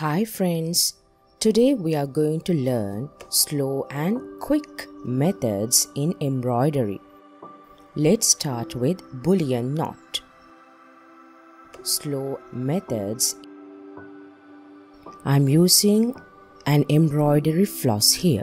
Hi friends, today we are going to learn slow and quick methods in embroidery. Let's start with bullion knot. Slow methods. I'm using an embroidery floss here.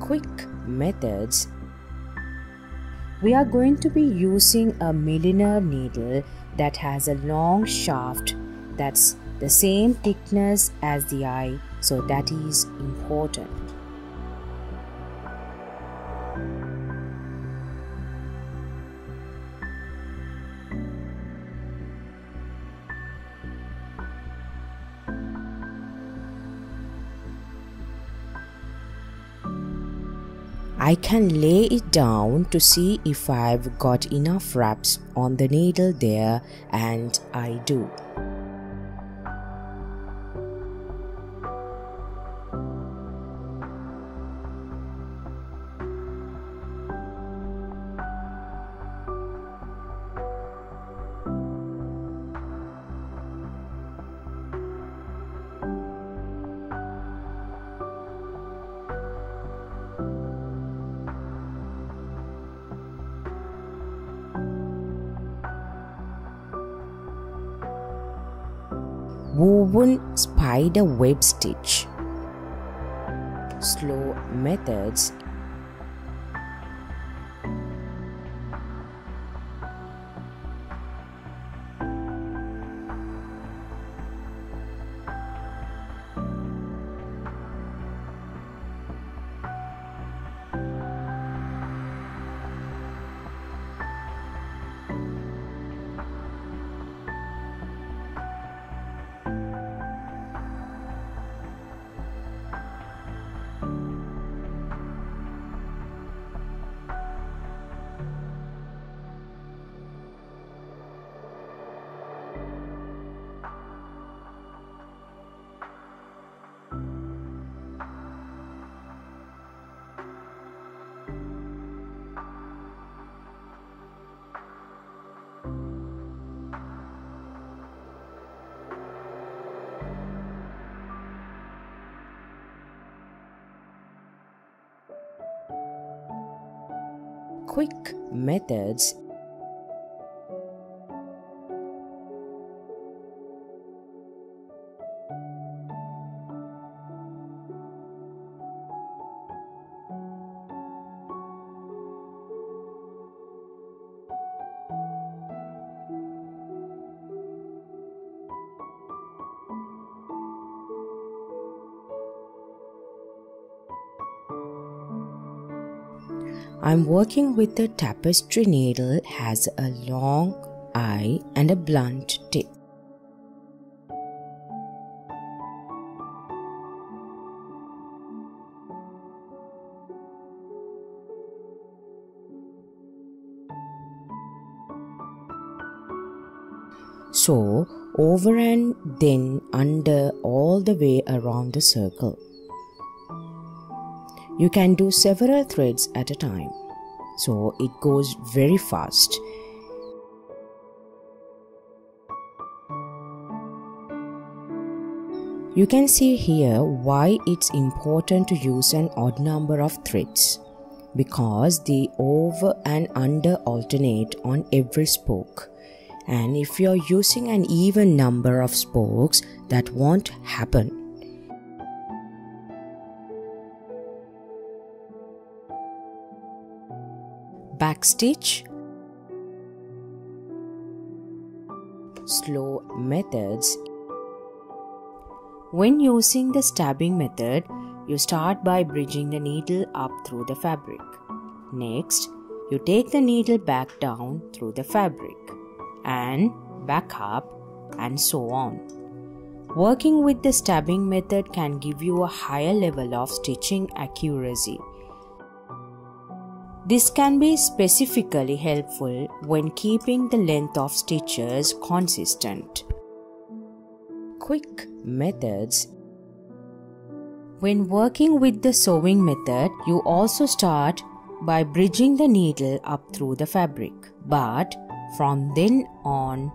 Quick methods. We are going to be using a milliner needle that has a long shaft that's the same thickness as the eye, so that is important. I can lay it down to see if I've got enough wraps on the needle there, and I do. Woven spider web stitch. Slow methods. Quick methods. I'm working with a tapestry needle that has a long eye and a blunt tip. So, over and then under all the way around the circle. You can do several threads at a time, so it goes very fast. You can see here why it's important to use an odd number of threads, because the over and under alternate on every spoke, and if you're using an even number of spokes, that won't happen. Back stitch. Slow methods. When using the stabbing method, you start by bridging the needle up through the fabric. Next, you take the needle back down through the fabric and back up and so on. Working with the stabbing method can give you a higher level of stitching accuracy. This can be specifically helpful when keeping the length of stitches consistent. Quick methods. When working with the sewing method, you also start by bridging the needle up through the fabric, but from then on,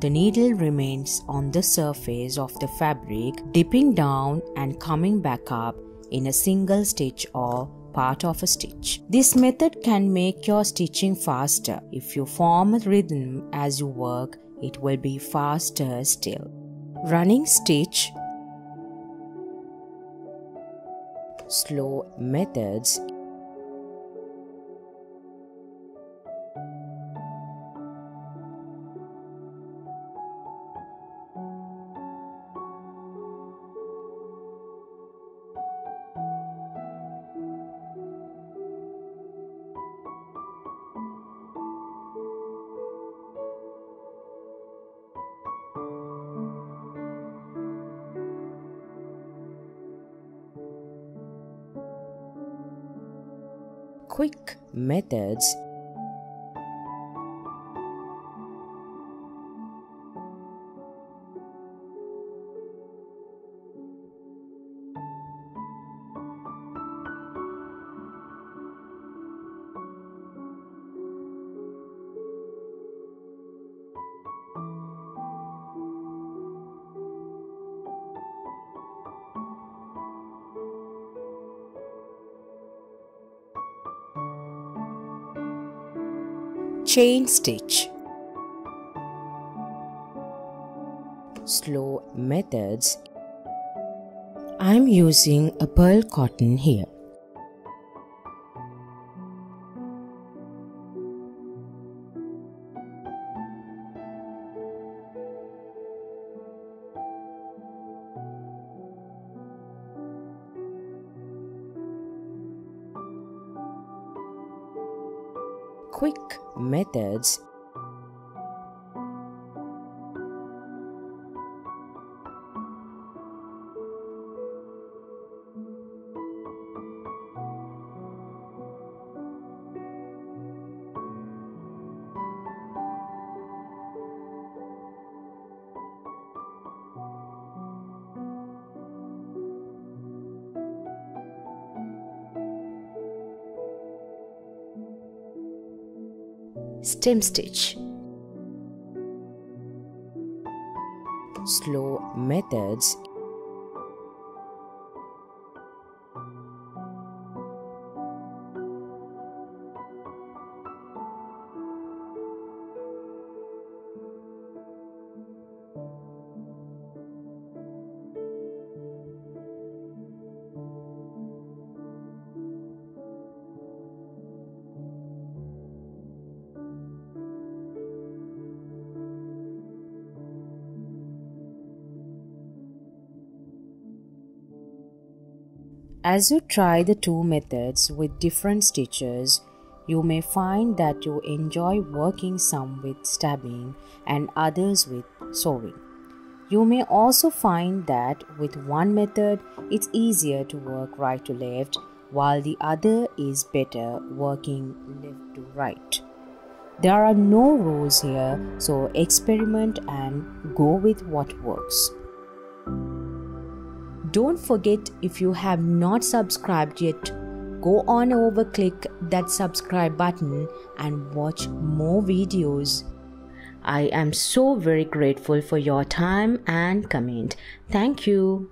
the needle remains on the surface of the fabric, dipping down and coming back up in a single stitch or part of a stitch. This method can make your stitching faster. If you form a rhythm as you work, it will be faster still. Running stitch. Slow methods. Quick methods. Chain stitch. Slow methods. I am using a pearl cotton here. Quick methods. Stem stitch. Slow methods. As you try the two methods with different stitches, you may find that you enjoy working some with stabbing and others with sewing. You may also find that with one method it's easier to work right to left, while the other is better working left to right. There are no rules here, so experiment and go with what works. Don't forget, if you have not subscribed yet, go on over, click that subscribe button and watch more videos. I am so very grateful for your time and comment. Thank you.